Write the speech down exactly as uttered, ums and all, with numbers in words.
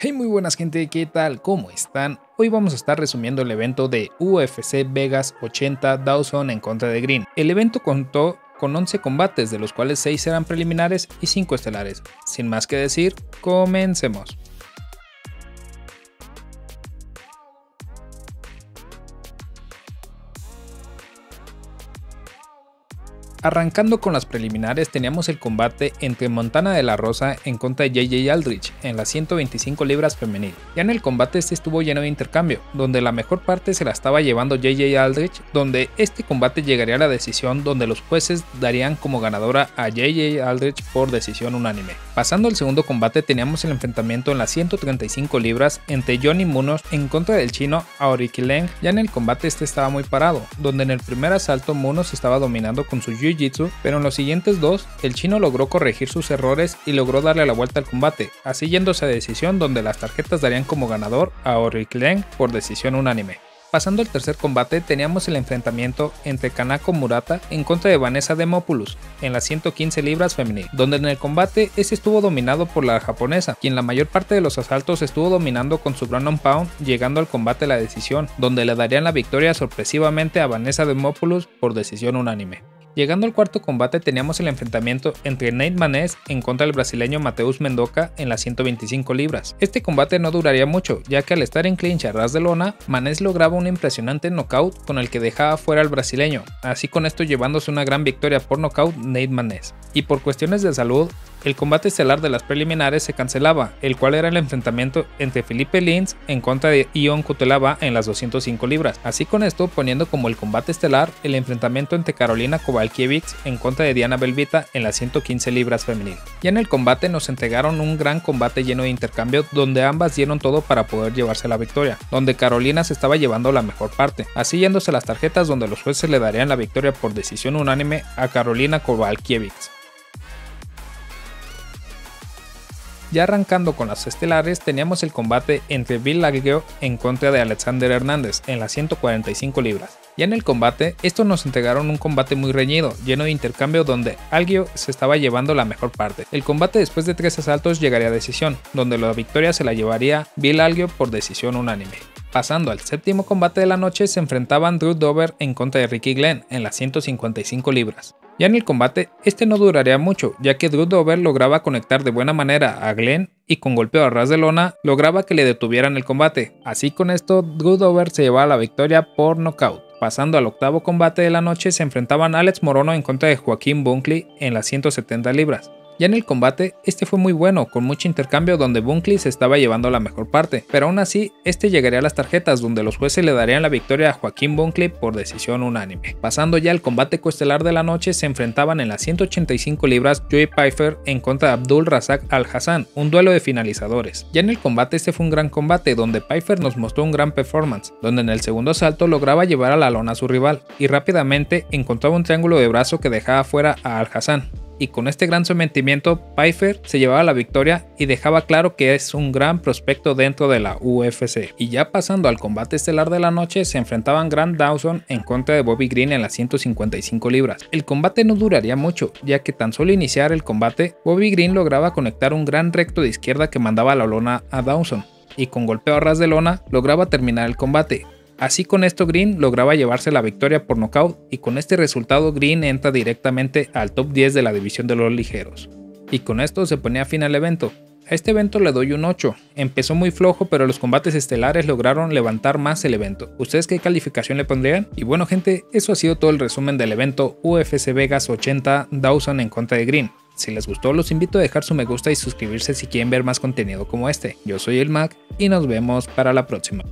Hey, muy buenas gente, ¿qué tal? ¿Cómo están? Hoy vamos a estar resumiendo el evento de U F C Vegas ochenta Dawson en contra de Green. El evento contó con once combates, de los cuales seis eran preliminares y cinco estelares. Sin más que decir, comencemos. Arrancando con las preliminares, teníamos el combate entre Montana de la Rosa en contra de J J Aldrich en las ciento veinticinco libras femenil. Ya en el combate este estuvo lleno de intercambio, donde la mejor parte se la estaba llevando J J Aldrich, donde este combate llegaría a la decisión, donde los jueces darían como ganadora a J J Aldrich por decisión unánime. Pasando al segundo combate, teníamos el enfrentamiento en las ciento treinta y cinco libras entre Jon Munoz en contra del chino Auriki Leng. Ya en el combate este estaba muy parado, donde en el primer asalto Munoz estaba dominando con su jiu-jitsu, pero en los siguientes dos el chino logró corregir sus errores y logró darle la vuelta al combate, así yéndose a decisión, donde las tarjetas darían como ganador a Ori Klein por decisión unánime. Pasando al tercer combate, teníamos el enfrentamiento entre Kanako Murata en contra de Vanessa Demopoulos en las ciento quince libras femenil, donde en el combate ese estuvo dominado por la japonesa, quien la mayor parte de los asaltos estuvo dominando con su ground and pound, llegando al combate a la decisión, donde le darían la victoria sorpresivamente a Vanessa Demopoulos por decisión unánime. Llegando al cuarto combate, teníamos el enfrentamiento entre Nate Manes en contra del brasileño Mateus Mendoca en las ciento veinticinco libras. Este combate no duraría mucho, ya que al estar en clinch a ras de lona, Manes lograba un impresionante knockout con el que dejaba fuera al brasileño, así con esto llevándose una gran victoria por knockout Nate Manes. Y por cuestiones de salud, el combate estelar de las preliminares se cancelaba, el cual era el enfrentamiento entre Felipe Lins en contra de Ion Kutelava en las doscientas cinco libras, así con esto poniendo como el combate estelar el enfrentamiento entre Karolina Kowalkiewicz en contra de Diana Belvita en las ciento quince libras femenil. Ya en el combate nos entregaron un gran combate lleno de intercambio, donde ambas dieron todo para poder llevarse la victoria, donde Karolina se estaba llevando la mejor parte, así yéndose las tarjetas, donde los jueces le darían la victoria por decisión unánime a Karolina Kowalkiewicz. Ya arrancando con las estelares, teníamos el combate entre Bill Algeo en contra de Alexander Hernández en las ciento cuarenta y cinco libras. Ya en el combate, estos nos entregaron un combate muy reñido, lleno de intercambio, donde Algeo se estaba llevando la mejor parte. El combate después de tres asaltos llegaría a decisión, donde la victoria se la llevaría Bill Algeo por decisión unánime. Pasando al séptimo combate de la noche, se enfrentaban Drew Dober en contra de Ricky Glenn en las ciento cincuenta y cinco libras. Ya en el combate, este no duraría mucho, ya que Drew Dober lograba conectar de buena manera a Glenn y con golpeo a ras de lona lograba que le detuvieran el combate. Así con esto, Drew Dober se llevaba la victoria por nocaut. Pasando al octavo combate de la noche, se enfrentaban Alex Morono en contra de Joaquín Buckley en las ciento setenta libras. Ya en el combate, este fue muy bueno, con mucho intercambio, donde Buckley se estaba llevando la mejor parte, pero aún así, este llegaría a las tarjetas, donde los jueces le darían la victoria a Joaquín Buckley por decisión unánime. Pasando ya al combate coestelar de la noche, se enfrentaban en las ciento ochenta y cinco libras Joey Pyfer en contra de Abdul Razak Al-Hassan, un duelo de finalizadores. Ya en el combate, este fue un gran combate, donde Pyfer nos mostró un gran performance, donde en el segundo asalto lograba llevar a la lona a su rival, y rápidamente encontraba un triángulo de brazo que dejaba fuera a Al-Hassan. Y con este gran sometimiento, Pyfer se llevaba la victoria y dejaba claro que es un gran prospecto dentro de la U F C. Y ya pasando al combate estelar de la noche, se enfrentaban Grant Dawson en contra de Bobby Green en las ciento cincuenta y cinco libras. El combate no duraría mucho, ya que tan solo iniciar el combate, Bobby Green lograba conectar un gran recto de izquierda que mandaba a la lona a Dawson, y con golpeo a ras de lona lograba terminar el combate. Así con esto Green lograba llevarse la victoria por nocaut, y con este resultado Green entra directamente al top diez de la división de los ligeros. Y con esto se ponía fin al evento. A este evento le doy un ocho, empezó muy flojo, pero los combates estelares lograron levantar más el evento. ¿Ustedes qué calificación le pondrían? Y bueno gente, eso ha sido todo el resumen del evento U F C Vegas ochenta Dawson en contra de Green. Si les gustó, los invito a dejar su me gusta y suscribirse si quieren ver más contenido como este. Yo soy El Mac y nos vemos para la próxima.